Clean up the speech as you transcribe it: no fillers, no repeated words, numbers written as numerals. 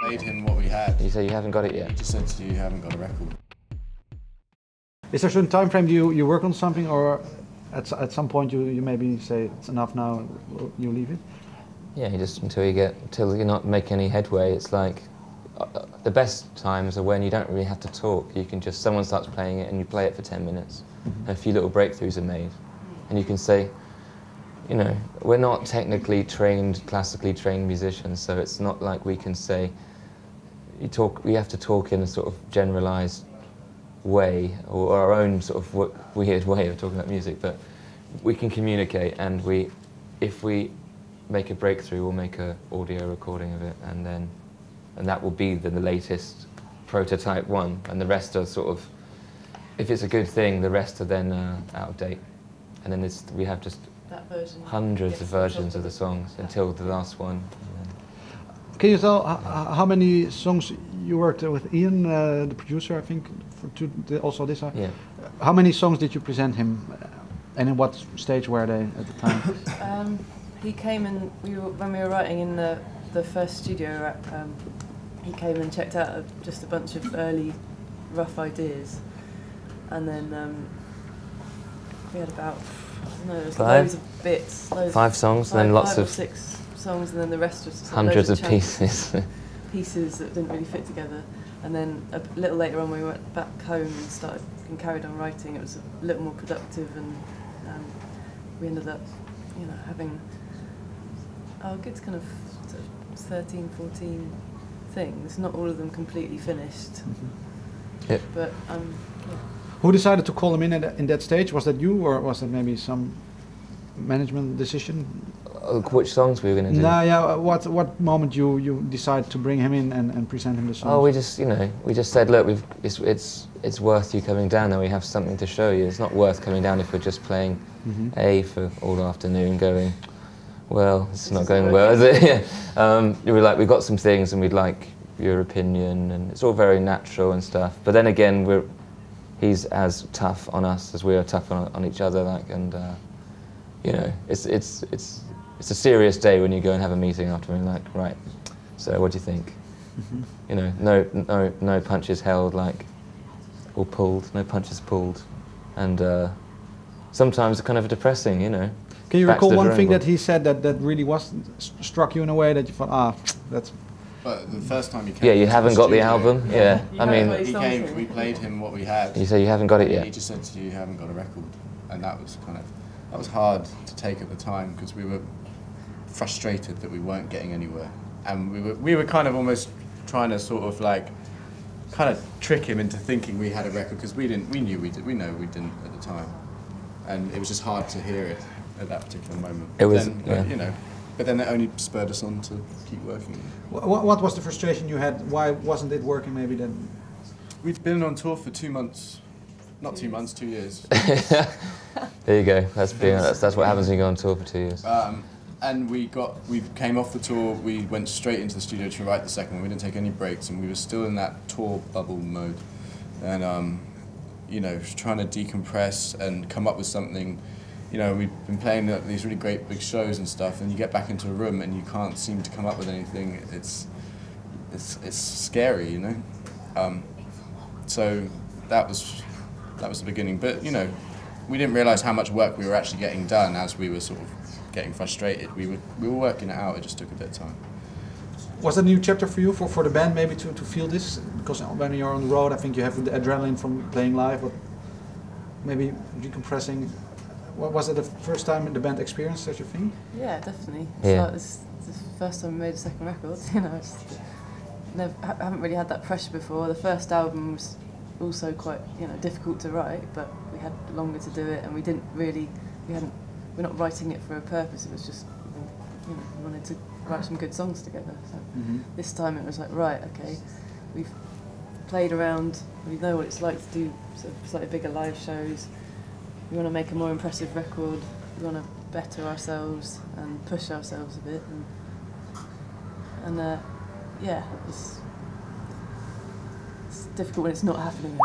Made him what we had. You say you haven't got it yet? He just said to you, you haven't got a record. Is there a certain time frame you work on something, or at some point you maybe say it's enough now, you leave it? Yeah, just until you're not making any headway. It's like the best times are when you don't really have to talk. You can just, someone starts playing it and you play it for 10 minutes. Mm-hmm. And a few little breakthroughs are made. And you can say, you know, we're not technically trained, classically trained musicians, so it's not like we can say, we have to talk in a sort of generalized way, or our own sort of weird way of talking about music, but we can communicate, and if we make a breakthrough, we'll make an audio recording of it, and that will be the latest prototype one, and the rest are sort of, if it's a good thing, the rest are then out of date, and then we have just hundreds of versions of the songs until the last one. Can you tell how many songs you worked with Ian, the producer, I think, also this? Yeah. How many songs did you present him, and in what stage were they at the time? He came and when we were writing in the first studio, he came and checked out just a bunch of early rough ideas, and then we had about, I don't know, loads of bits, five or six songs, and then the rest was just hundreds of pieces. Pieces that didn't really fit together, and then a little later on we went back home and carried on writing. It was a little more productive, and we ended up, you know, having our good kind of, sort of 13, 14 things. Not all of them completely finished, mm-hmm. Yep. But yeah. Who decided to call him in that stage? Was that you, or was that maybe some management decision? Which songs we were going to do? No, yeah. What moment you decide to bring him in and present him the songs? Oh, we just said, look, it's worth you coming down, and we have something to show you. It's not worth coming down if we're just playing A for all afternoon, going, well, it's not going well, is it? Yeah. We were like, we've got some things, and we'd like your opinion, and it's all very natural and stuff. But then again, he's as tough on us as we are tough on each other, like, and you know, it's a serious day when you go and have a meeting after, and like, right, so what do you think? Mm-hmm. You know, no punches held, like, or pulled, no punches pulled. And sometimes kind of depressing, you know. Can you recall one thing that he said that really struck you in a way that you thought, that's... But the first time he came... Yeah, you haven't got the album, yeah. I mean... He came, we played him what we had. You say you haven't got it yet? He just said to you, you haven't got a record. And that was kind of... That was hard to take at the time, because we were frustrated that we weren't getting anywhere, and we were kind of almost trying to sort of like trick him into thinking we had a record, because we knew we didn't at the time, and it was just hard to hear it at that particular moment. It was then, you know, but then that only spurred us on to keep working. What was the frustration you had? Why wasn't it working? Maybe then we'd been on tour for 2 months. Not 2 months, 2 years. There you go. That's what happens when you go on tour for 2 years. And we came off the tour. We went straight into the studio to write the second one. We didn't take any breaks, and we were still in that tour bubble mode, and you know, trying to decompress and come up with something. You know, we've been playing these really great big shows and stuff, and you get back into a room and you can't seem to come up with anything. It's scary, you know. So that was the beginning, but you know, we didn't realise how much work we were actually getting done as we were sort of getting frustrated. We were working it out, it just took a bit of time. Was that a new chapter for you, for the band maybe, to feel this? Because when you're on the road, I think you have the adrenaline from playing live, but maybe decompressing. Was it the first time the band experienced such a thing? Yeah, definitely. Yeah. It's the first time we made a second record, you know. I haven't really had that pressure before. The first album was also quite, you know, difficult to write, but we had longer to do it, and we didn't really, we're not writing it for a purpose. It was just, you know, we wanted to write some good songs together. So this time it was like, right, okay, we've played around, we know what it's like to do sort of slightly bigger live shows. We want to make a more impressive record. We want to better ourselves and push ourselves a bit, and yeah, it's difficult when it's not happening.